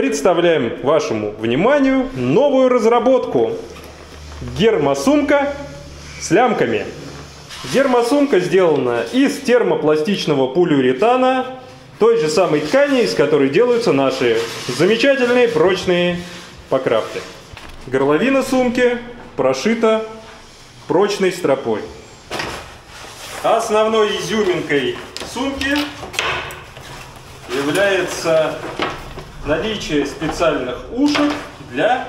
представляем вашему вниманию новую разработку. Гермосумка с лямками. Гермосумка сделана из термопластичного полиуретана, той же самой ткани, из которой делаются наши замечательные прочные пакрафты. Горловина сумки прошита прочной стропой. Основной изюминкой сумки является наличие специальных ушек для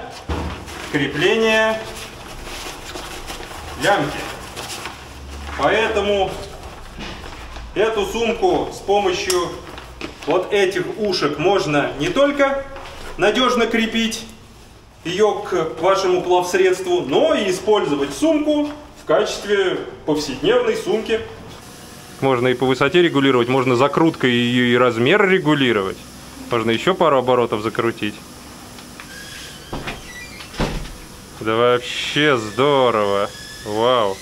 крепления лямки. Поэтому эту сумку с помощью вот этих ушек можно не только надежно крепить ее к вашему плавсредству, но и использовать сумку в качестве повседневной сумки. Можно и по высоте регулировать, можно закруткой ее и размер регулировать. Можно еще пару оборотов закрутить. Да вообще здорово. Вау.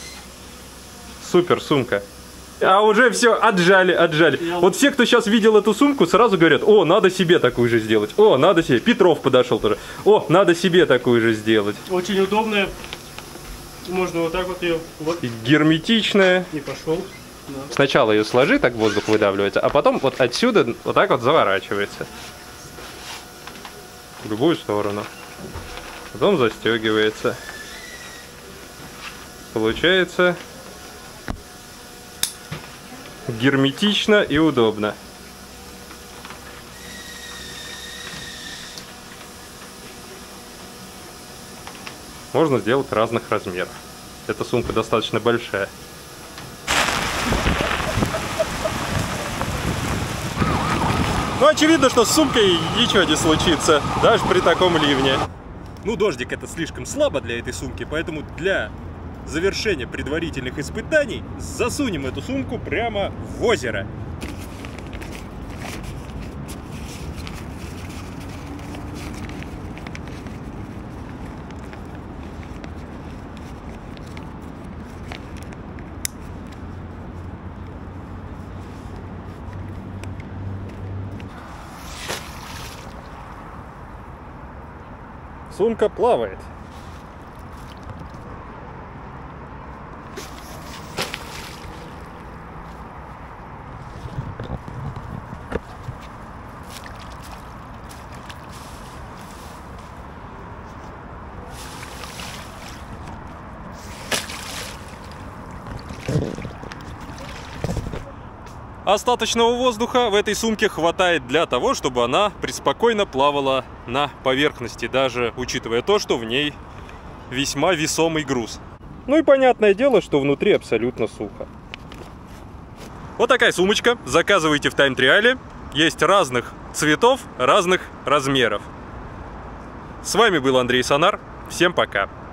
Супер сумка. А уже все, отжали. Вот все, кто сейчас видел эту сумку, сразу говорят: о, надо себе такую же сделать. О, надо себе. Петров подошел тоже. О, надо себе такую же сделать. Очень удобная. Можно вот так вот ее. Вот. Герметичная. И пошел. Да. Сначала ее сложи, так воздух выдавливается, а потом вот отсюда вот так вот заворачивается. В любую сторону. Потом застегивается. Получается герметично и удобно. Можно сделать разных размеров. Эта сумка достаточно большая. Ну, очевидно, что с сумкой ничего не случится, даже при таком ливне. Ну, дождик это слишком слабо для этой сумки, поэтому для завершения предварительных испытаний засунем эту сумку прямо в озеро. Сумка плавает. Остаточного воздуха в этой сумке хватает для того, чтобы она преспокойно плавала на поверхности, даже учитывая то, что в ней весьма весомый груз. Ну и понятное дело, что внутри абсолютно сухо. Вот такая сумочка. Заказывайте в Тайм-Триале. Есть разных цветов, разных размеров. С вами был Андрей Сонар. Всем пока.